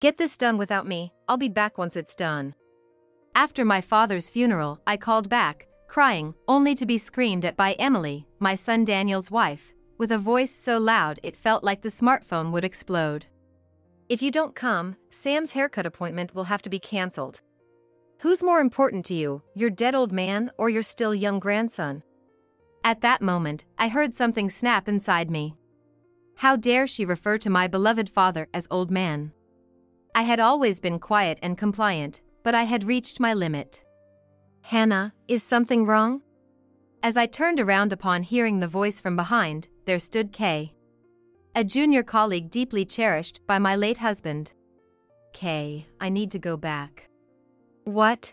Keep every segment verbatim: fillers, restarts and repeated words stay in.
Get this done without me, I'll be back once it's done. After my father's funeral, I called back, crying, only to be screamed at by Emily, my son Daniel's wife, with a voice so loud it felt like the smartphone would explode. If you don't come, Sam's haircut appointment will have to be cancelled. Who's more important to you, your dead old man or your still young grandson? At that moment, I heard something snap inside me. How dare she refer to my beloved father as old man? I had always been quiet and compliant, but I had reached my limit. Hannah, is something wrong? As I turned around upon hearing the voice from behind, there stood Kay, a junior colleague deeply cherished by my late husband. Kay, I need to go back. What?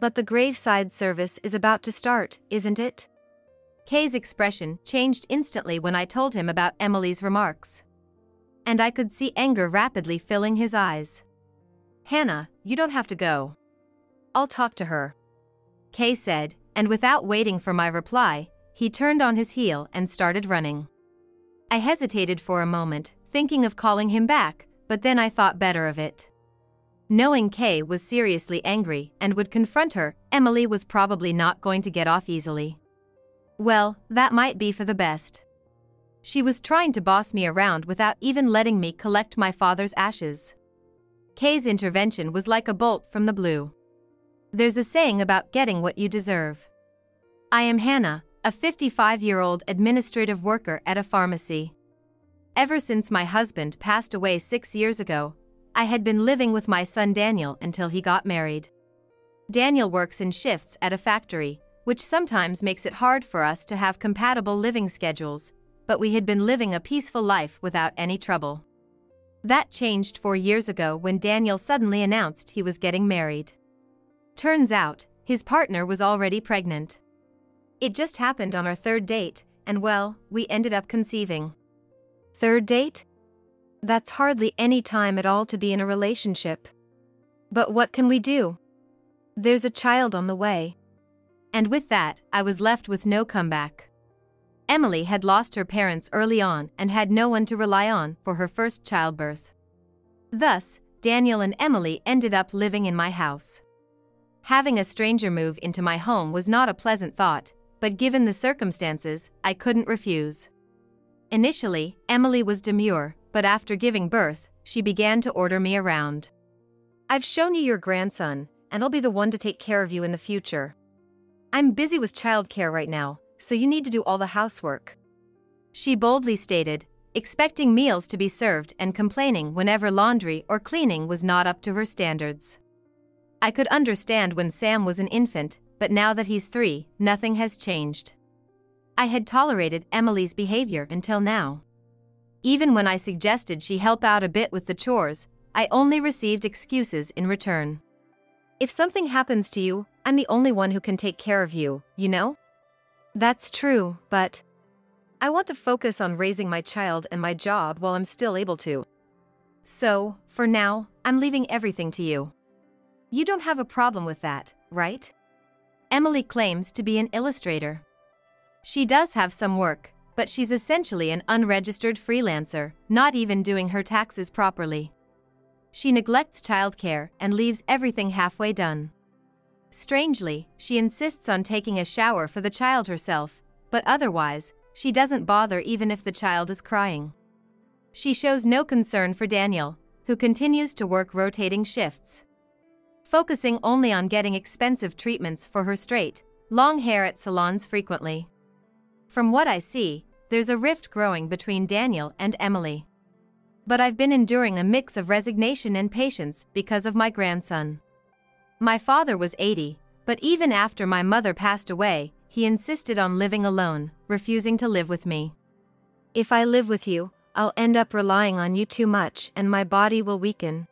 But the graveside service is about to start, isn't it? Kay's expression changed instantly when I told him about Emily's remarks, and I could see anger rapidly filling his eyes. Hannah, you don't have to go. I'll talk to her, Kay said, and without waiting for my reply, he turned on his heel and started running. I hesitated for a moment, thinking of calling him back, but then I thought better of it. Knowing Kay was seriously angry and would confront her, Emily was probably not going to get off easily. Well, that might be for the best. She was trying to boss me around without even letting me collect my father's ashes. Kay's intervention was like a bolt from the blue. There's a saying about getting what you deserve. I am Hannah, a fifty-five-year-old administrative worker at a pharmacy. Ever since my husband passed away six years ago, I had been living with my son Daniel until he got married. Daniel works in shifts at a factory, which sometimes makes it hard for us to have compatible living schedules, but we had been living a peaceful life without any trouble. That changed four years ago when Daniel suddenly announced he was getting married. Turns out, his partner was already pregnant. It just happened on our third date, and well, we ended up conceiving. Third date? That's hardly any time at all to be in a relationship. But what can we do? There's a child on the way. And with that, I was left with no comeback. Emily had lost her parents early on and had no one to rely on for her first childbirth. Thus, Daniel and Emily ended up living in my house. Having a stranger move into my home was not a pleasant thought, but given the circumstances, I couldn't refuse. Initially, Emily was demure, but after giving birth, she began to order me around. I've shown you your grandson, and I'll be the one to take care of you in the future. I'm busy with childcare right now, so you need to do all the housework. She boldly stated, expecting meals to be served and complaining whenever laundry or cleaning was not up to her standards. I could understand when Sam was an infant, but now that he's three, nothing has changed. I had tolerated Emily's behavior until now. Even when I suggested she help out a bit with the chores, I only received excuses in return. If something happens to you, I'm the only one who can take care of you, you know? That's true, but I want to focus on raising my child and my job while I'm still able to. So, for now, I'm leaving everything to you. You don't have a problem with that, right? Emily claims to be an illustrator. She does have some work, but she's essentially an unregistered freelancer, not even doing her taxes properly. She neglects childcare and leaves everything halfway done. Strangely, she insists on taking a shower for the child herself, but otherwise, she doesn't bother even if the child is crying. She shows no concern for Daniel, who continues to work rotating shifts, focusing only on getting expensive treatments for her straight, long hair at salons frequently. From what I see, there's a rift growing between Daniel and Emily. But I've been enduring a mix of resignation and patience because of my grandson. My father was eighty, but even after my mother passed away, he insisted on living alone, refusing to live with me. If I live with you, I'll end up relying on you too much and my body will weaken.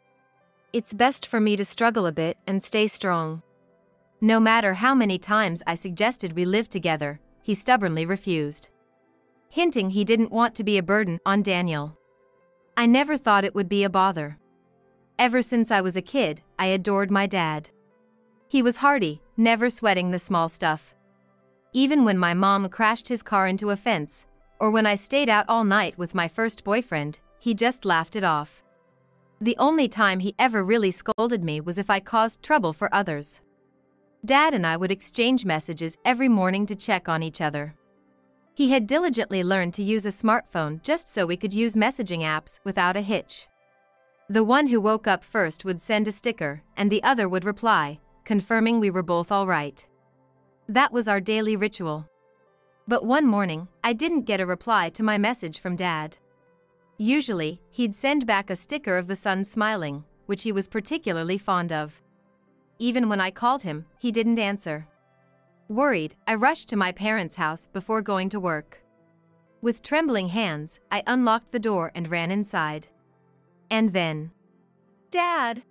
It's best for me to struggle a bit and stay strong. No matter how many times I suggested we live together, he stubbornly refused, hinting he didn't want to be a burden on Daniel. I never thought it would be a bother. Ever since I was a kid, I adored my dad. He was hardy, never sweating the small stuff. Even when my mom crashed his car into a fence, or when I stayed out all night with my first boyfriend, he just laughed it off. The only time he ever really scolded me was if I caused trouble for others. Dad and I would exchange messages every morning to check on each other. He had diligently learned to use a smartphone just so we could use messaging apps without a hitch. The one who woke up first would send a sticker, and the other would reply, confirming we were both all right. That was our daily ritual. But one morning, I didn't get a reply to my message from Dad. Usually, he'd send back a sticker of the sun smiling, which he was particularly fond of. Even when I called him, he didn't answer. Worried, I rushed to my parents' house before going to work. With trembling hands, I unlocked the door and ran inside. And then… Dad!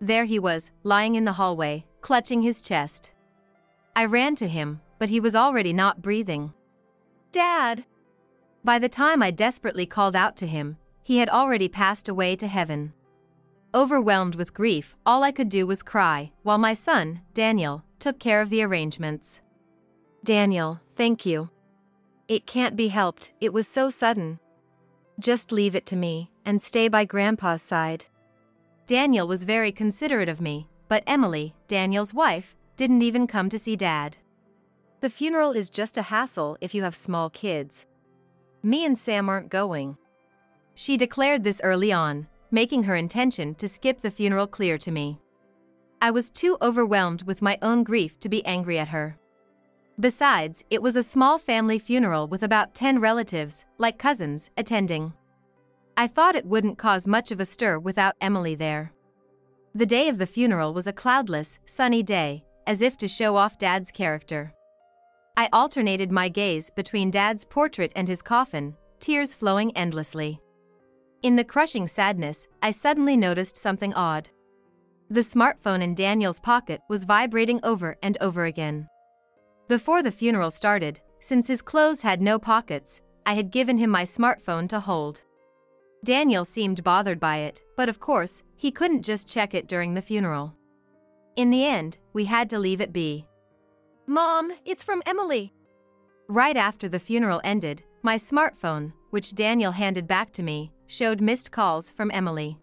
There he was, lying in the hallway, clutching his chest. I ran to him, but he was already not breathing. Dad! By the time I desperately called out to him, he had already passed away to heaven. Overwhelmed with grief, all I could do was cry, while my son, Daniel, took care of the arrangements. Daniel, thank you. It can't be helped, it was so sudden. Just leave it to me, and stay by Grandpa's side. Daniel was very considerate of me, but Emily, Daniel's wife, didn't even come to see Dad. The funeral is just a hassle if you have small kids. Me and Sam aren't going. She declared this early on, making her intention to skip the funeral clear to me. I was too overwhelmed with my own grief to be angry at her. Besides, it was a small family funeral with about ten relatives, like cousins, attending. I thought it wouldn't cause much of a stir without Emily there. The day of the funeral was a cloudless, sunny day, as if to show off Dad's character. I alternated my gaze between Dad's portrait and his coffin, tears flowing endlessly. In the crushing sadness, I suddenly noticed something odd. The smartphone in Daniel's pocket was vibrating over and over again. Before the funeral started, since his clothes had no pockets, I had given him my smartphone to hold. Daniel seemed bothered by it, but of course, he couldn't just check it during the funeral. In the end, we had to leave it be. Mom, it's from Emily. Right after the funeral ended, my smartphone, which Daniel handed back to me, showed missed calls from Emily.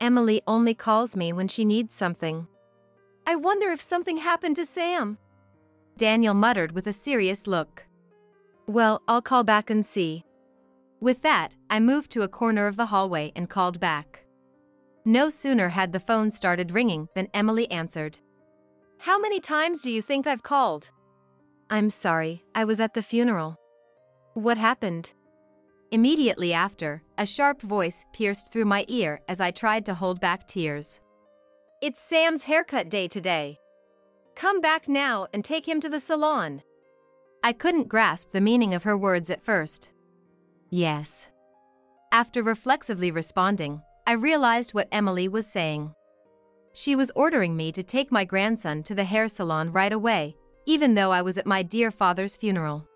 Emily only calls me when she needs something. I wonder if something happened to Sam. Daniel muttered with a serious look. Well, I'll call back and see. With that, I moved to a corner of the hallway and called back. No sooner had the phone started ringing than Emily answered. How many times do you think I've called? I'm sorry, I was at the funeral. What happened? Immediately after, a sharp voice pierced through my ear as I tried to hold back tears. It's Sam's haircut day today. Come back now and take him to the salon. I couldn't grasp the meaning of her words at first. Yes. After reflexively responding, I realized what Emily was saying. She was ordering me to take my grandson to the hair salon right away, even though I was at my dear father's funeral.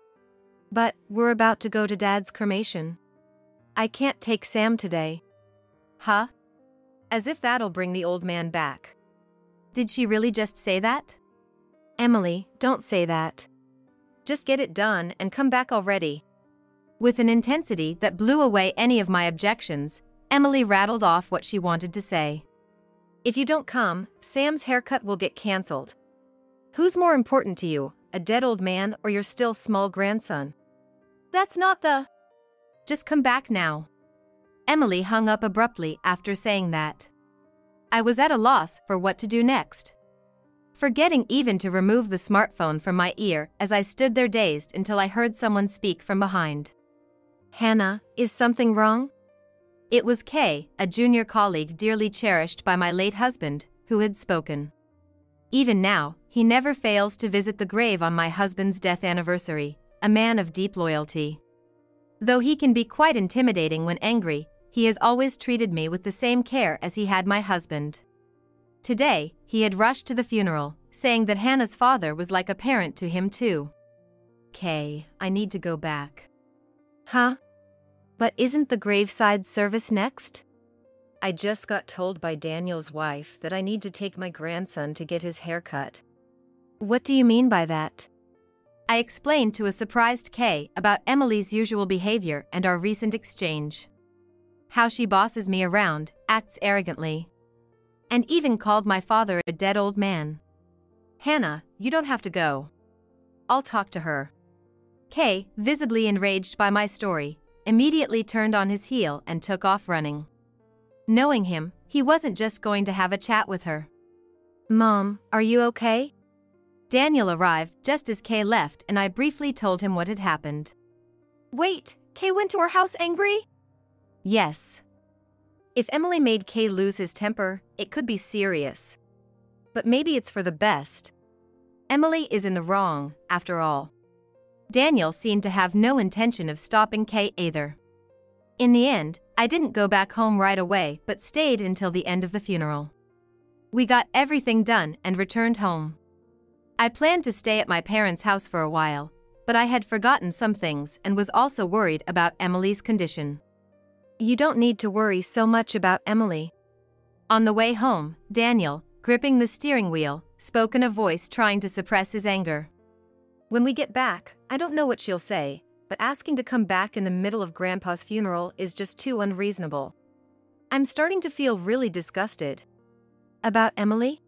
But we're about to go to Dad's cremation. I can't take Sam today. Huh? As if that'll bring the old man back. Did she really just say that? Emily, don't say that. Just get it done and come back already. With an intensity that blew away any of my objections, Emily rattled off what she wanted to say. If you don't come, Sam's haircut will get cancelled. Who's more important to you, a dead old man or your still small grandson? That's not the… Just come back now. Emily hung up abruptly after saying that. I was at a loss for what to do next. Forgetting even to remove the smartphone from my ear as I stood there dazed until I heard someone speak from behind. Hannah, is something wrong? It was Kay, a junior colleague dearly cherished by my late husband, who had spoken. Even now, he never fails to visit the grave on my husband's death anniversary, a man of deep loyalty. Though he can be quite intimidating when angry, he has always treated me with the same care as he had my husband. Today, he had rushed to the funeral, saying that Hannah's father was like a parent to him too. Kay, I need to go back. Huh? But isn't the graveside service next? I just got told by Daniel's wife that I need to take my grandson to get his haircut. What do you mean by that? I explained to a surprised Kay about Emily's usual behavior and our recent exchange. how she bosses me around, acts arrogantly, and even called my father a dead old man. Hannah, you don't have to go. I'll talk to her. Kay, visibly enraged by my story, immediately turned on his heel and took off running. Knowing him, he wasn't just going to have a chat with her. Mom, are you okay? Daniel arrived just as Kay left, and I briefly told him what had happened. Wait, Kay went to her house angry? Yes. If Emily made Kay lose his temper, it could be serious. But maybe it's for the best. Emily is in the wrong, after all. Daniel seemed to have no intention of stopping Kay either. In the end, I didn't go back home right away but stayed until the end of the funeral. We got everything done and returned home. I planned to stay at my parents' house for a while, but I had forgotten some things and was also worried about Emily's condition. You don't need to worry so much about Emily. On the way home, Daniel, gripping the steering wheel, spoke in a voice trying to suppress his anger. When we get back, I don't know what she'll say, but asking to come back in the middle of Grandpa's funeral is just too unreasonable. I'm starting to feel really disgusted. About Emily?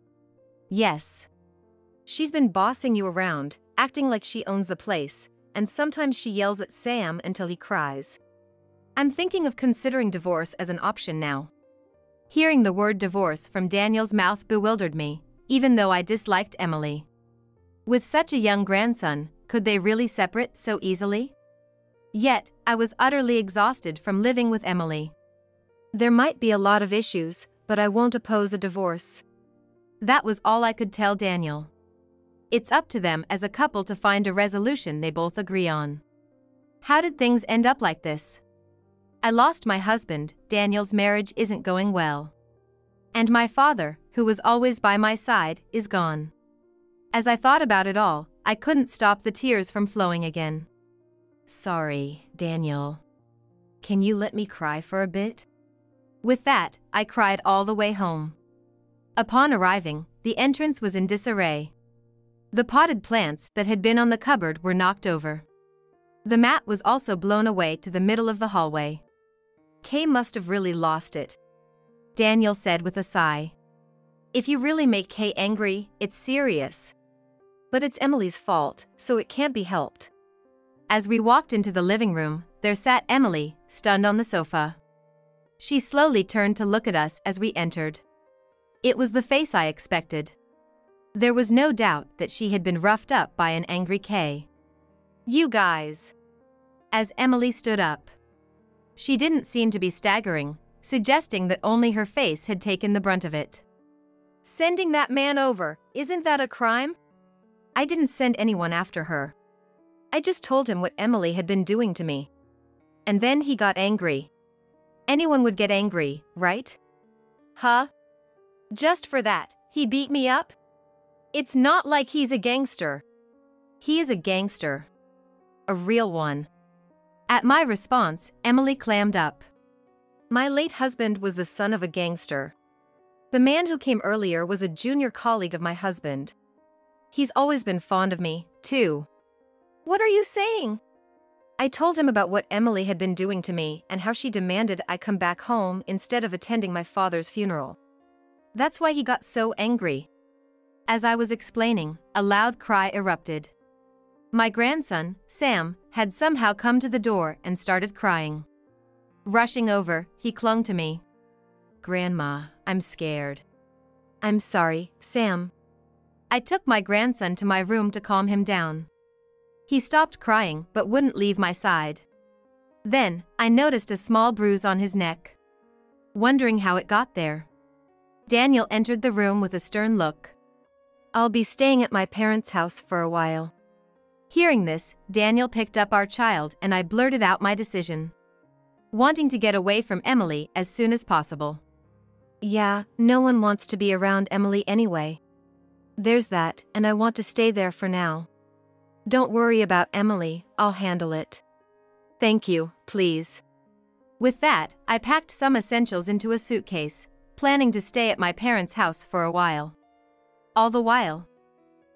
Yes. She's been bossing you around, acting like she owns the place, and sometimes she yells at Sam until he cries. I'm thinking of considering divorce as an option now. Hearing the word divorce from Daniel's mouth bewildered me, even though I disliked Emily. With such a young grandson, could they really separate so easily? Yet, I was utterly exhausted from living with Emily. There might be a lot of issues, but I won't oppose a divorce. That was all I could tell Daniel. It's up to them as a couple to find a resolution they both agree on. How did things end up like this? I lost my husband, Daniel's marriage isn't going well. And my father, who was always by my side, is gone. As I thought about it all, I couldn't stop the tears from flowing again. Sorry, Daniel. Can you let me cry for a bit? With that, I cried all the way home. Upon arriving, the entrance was in disarray. The potted plants that had been on the cupboard were knocked over. The mat was also blown away to the middle of the hallway. Kay must have really lost it, Daniel said with a sigh. If you really make Kay angry, it's serious. But it's Emily's fault, so it can't be helped. As we walked into the living room, there sat Emily, stunned on the sofa. She slowly turned to look at us as we entered. It was the face I expected. There was no doubt that she had been roughed up by an angry Kay. You guys. As Emily stood up. She didn't seem to be staggering, suggesting that only her face had taken the brunt of it. Sending that man over, isn't that a crime? I didn't send anyone after her. I just told him what Emily had been doing to me. And then he got angry. Anyone would get angry, right? Huh? Just for that, he beat me up? It's not like he's a gangster. He is a gangster. A real one. At my response, Emily clammed up. My late husband was the son of a gangster. The man who came earlier was a junior colleague of my husband. He's always been fond of me, too. What are you saying? I told him about what Emily had been doing to me and how she demanded I come back home instead of attending my father's funeral. That's why he got so angry. As I was explaining, a loud cry erupted. My grandson, Sam, had somehow come to the door and started crying. Rushing over, he clung to me. Grandma, I'm scared. I'm sorry, Sam. I took my grandson to my room to calm him down. He stopped crying but wouldn't leave my side. Then, I noticed a small bruise on his neck. Wondering how it got there. Daniel entered the room with a stern look. I'll be staying at my parents' house for a while. Hearing this, Daniel picked up our child and I blurted out my decision. Wanting to get away from Emily as soon as possible. Yeah, no one wants to be around Emily anyway. There's that, and I want to stay there for now. Don't worry about Emily, I'll handle it. Thank you, please. With that, I packed some essentials into a suitcase, planning to stay at my parents' house for a while. All the while,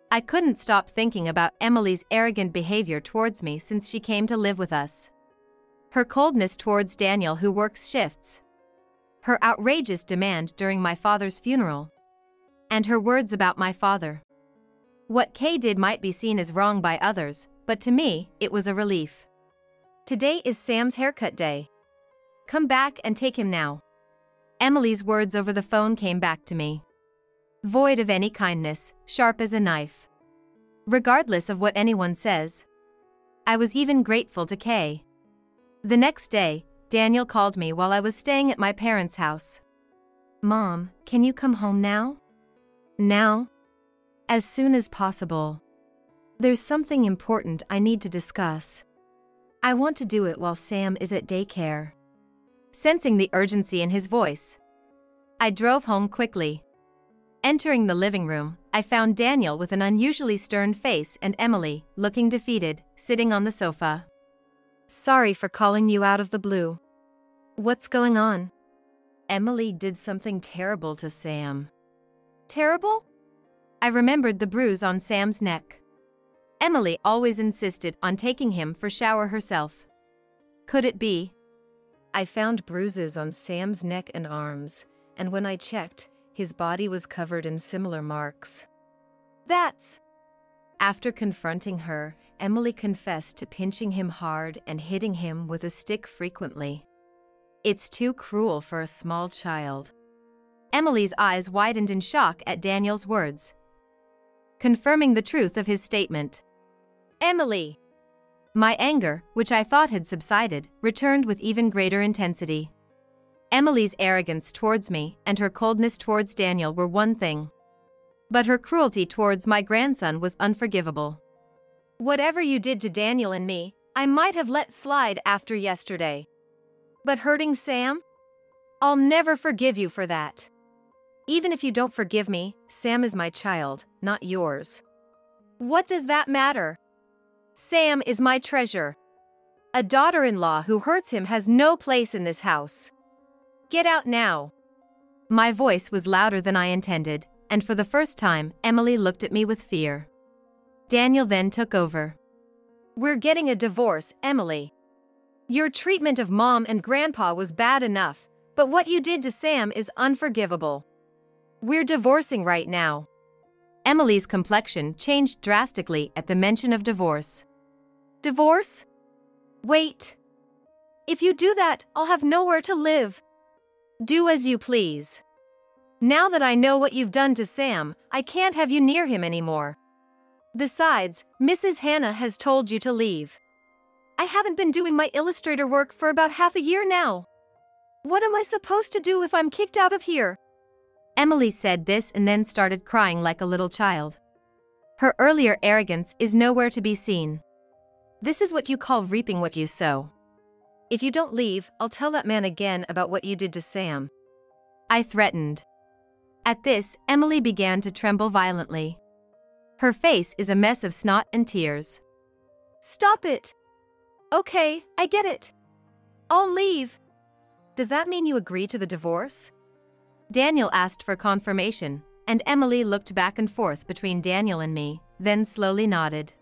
I couldn't stop thinking about Emily's arrogant behavior towards me since she came to live with us. her coldness towards Daniel who works shifts, her outrageous demand during my father's funeral, and her words about my father. What Kay did might be seen as wrong by others, but to me, it was a relief. Today is Sam's haircut day. Come back and take him now. Emily's words over the phone came back to me. Void of any kindness, sharp as a knife. Regardless of what anyone says, I was even grateful to Kay. The next day, Daniel called me while I was staying at my parents' house. "Mom, can you come home now?" "Now?" "As soon as possible. There's something important I need to discuss. I want to do it while Sam is at daycare." Sensing the urgency in his voice, I drove home quickly. Entering the living room, I found Daniel with an unusually stern face and Emily, looking defeated, sitting on the sofa. "Sorry for calling you out of the blue. What's going on?" "Emily did something terrible to Sam." "Terrible?" I remembered the bruise on Sam's neck. Emily always insisted on taking him for shower herself. Could it be? "I found bruises on Sam's neck and arms, and when I checked, his body was covered in similar marks." "That's..." After confronting her, Emily confessed to pinching him hard and hitting him with a stick frequently. "It's too cruel for a small child." Emily's eyes widened in shock at Daniel's words, confirming the truth of his statement. "Emily!" My anger, which I thought had subsided, returned with even greater intensity. Emily's arrogance towards me and her coldness towards Daniel were one thing, but her cruelty towards my grandson was unforgivable. "Whatever you did to Daniel and me, I might have let slide after yesterday. But hurting Sam? I'll never forgive you for that. Even if you don't forgive me, Sam is my child, not yours." "What does that matter? Sam is my treasure. A daughter-in-law who hurts him has no place in this house. Get out now." My voice was louder than I intended, and for the first time, Emily looked at me with fear. Daniel then took over. "We're getting a divorce, Emily. Your treatment of Mom and Grandpa was bad enough, but what you did to Sam is unforgivable. We're divorcing right now." Emily's complexion changed drastically at the mention of divorce. "Divorce? Wait. If you do that, I'll have nowhere to live. Do as you please. Now that I know what you've done to Sam, I can't have you near him anymore. Besides, Missus Hannah has told you to leave. I haven't been doing my illustrator work for about half a year now. What am I supposed to do if I'm kicked out of here?" Emily said this and then started crying like a little child. Her earlier arrogance is nowhere to be seen. "This is what you call reaping what you sow. If you don't leave, I'll tell that man again about what you did to Sam," I threatened. At this, Emily began to tremble violently. Her face is a mess of snot and tears. "Stop it. Okay, I get it. I'll leave." "Does that mean you agree to the divorce?" Daniel asked for confirmation, and Emily looked back and forth between Daniel and me, then slowly nodded.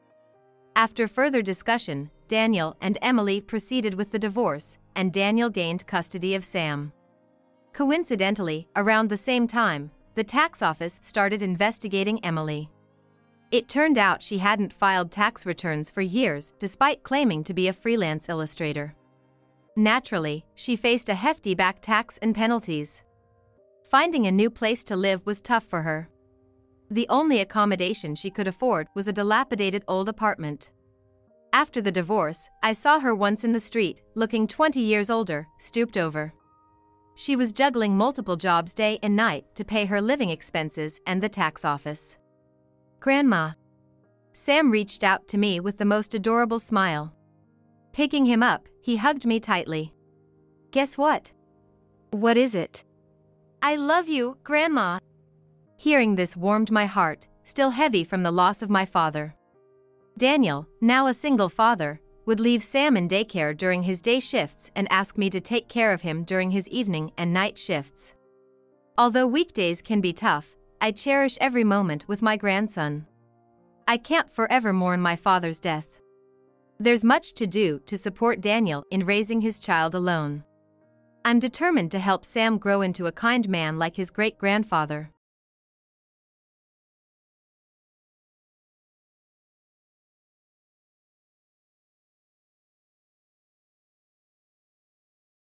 After further discussion, Daniel and Emily proceeded with the divorce, and Daniel gained custody of Sam. Coincidentally, around the same time, the tax office started investigating Emily. It turned out she hadn't filed tax returns for years despite claiming to be a freelance illustrator. Naturally, she faced a hefty back tax and penalties. Finding a new place to live was tough for her. The only accommodation she could afford was a dilapidated old apartment. After the divorce, I saw her once in the street, looking twenty years older, stooped over. She was juggling multiple jobs day and night to pay her living expenses and the tax office. "Grandma." Sam reached out to me with the most adorable smile. Picking him up, he hugged me tightly. "Guess what?" "What is it?" "I love you, Grandma." Hearing this warmed my heart, still heavy from the loss of my father. Daniel, now a single father, would leave Sam in daycare during his day shifts and ask me to take care of him during his evening and night shifts. Although weekdays can be tough, I cherish every moment with my grandson. I can't forever mourn my father's death. There's much to do to support Daniel in raising his child alone. I'm determined to help Sam grow into a kind man like his great-grandfather.